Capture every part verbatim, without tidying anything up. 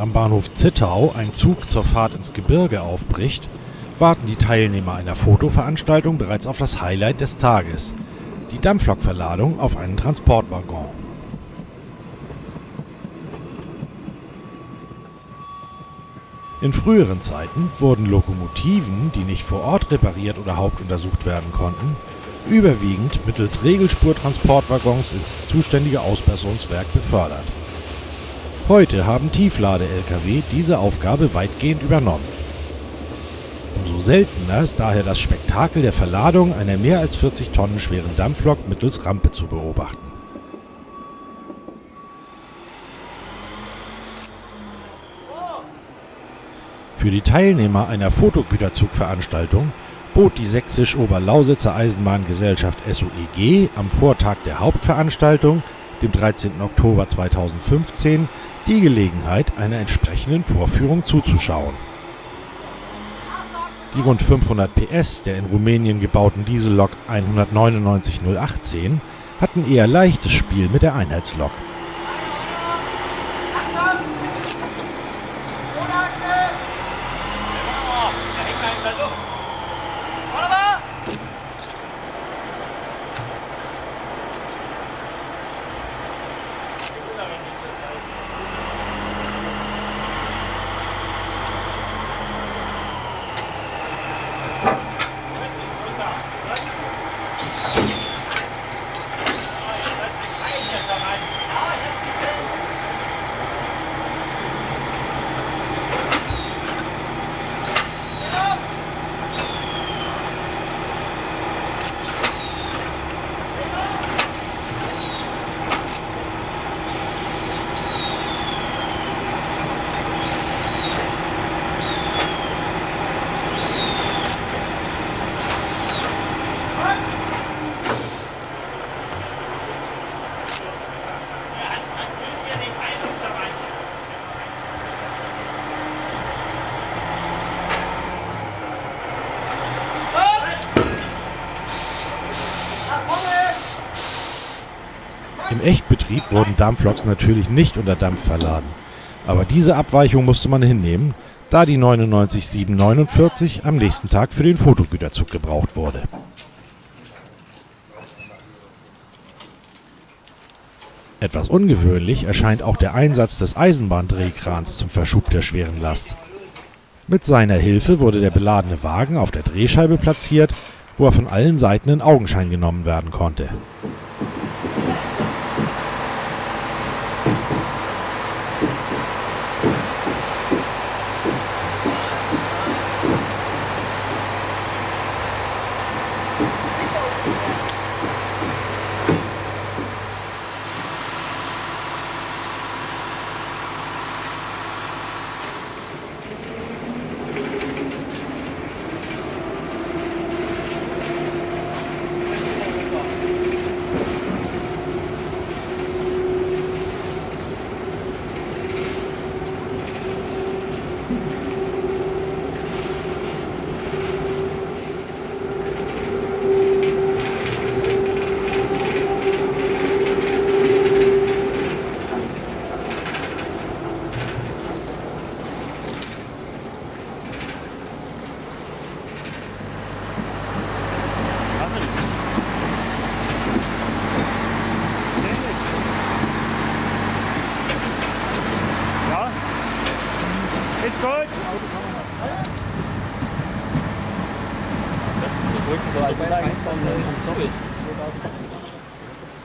am Bahnhof Zittau ein Zug zur Fahrt ins Gebirge aufbricht, warten die Teilnehmer einer Fotoveranstaltung bereits auf das Highlight des Tages, die Dampflokverladung auf einen Transportwaggon. In früheren Zeiten wurden Lokomotiven, die nicht vor Ort repariert oder hauptuntersucht werden konnten, überwiegend mittels Regelspurtransportwaggons ins zuständige Ausbesserungswerk befördert. Heute haben Tieflade-L K W diese Aufgabe weitgehend übernommen. Umso seltener ist daher das Spektakel der Verladung einer mehr als vierzig Tonnen schweren Dampflok mittels Rampe zu beobachten. Für die Teilnehmer einer Fotogüterzugveranstaltung bot die Sächsisch-Oberlausitzer Eisenbahngesellschaft S O E G am Vortag der Hauptveranstaltung, dem dreizehnten Oktober zweitausendfünfzehn, die Gelegenheit, einer entsprechenden Vorführung zuzuschauen. Die rund fünfhundert P S der in Rumänien gebauten Diesellok eins neun neun null eins acht hatten eher leichtes Spiel mit der Einheitslok. Im Echtbetrieb wurden Dampfloks natürlich nicht unter Dampf verladen, aber diese Abweichung musste man hinnehmen, da die neun neun sieben vier neun am nächsten Tag für den Fotogüterzug gebraucht wurde. Etwas ungewöhnlich erscheint auch der Einsatz des Eisenbahndrehkrans zum Verschub der schweren Last. Mit seiner Hilfe wurde der beladene Wagen auf der Drehscheibe platziert, wo er von allen Seiten in Augenschein genommen werden konnte.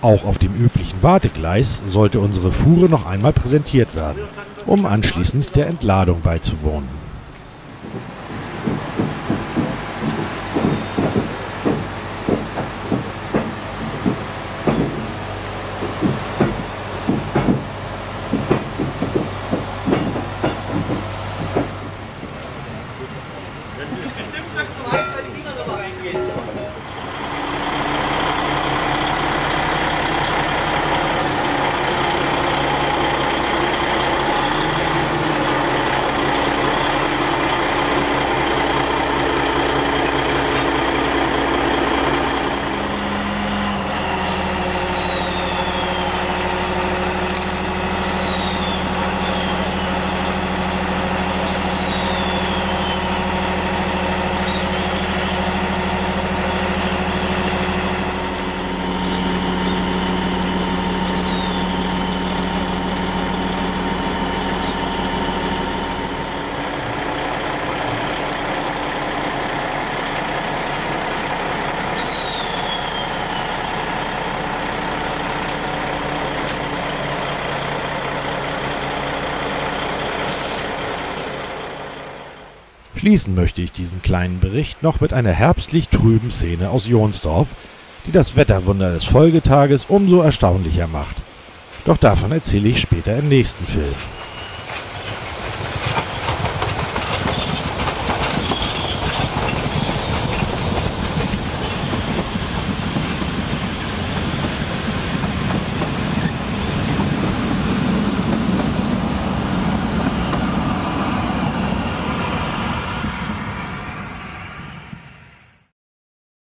Auch auf dem üblichen Wartegleis sollte unsere Fuhre noch einmal präsentiert werden, um anschließend der Entladung beizuwohnen. Schließen möchte ich diesen kleinen Bericht noch mit einer herbstlich trüben Szene aus Jonsdorf, die das Wetterwunder des Folgetages umso erstaunlicher macht. Doch davon erzähle ich später im nächsten Film.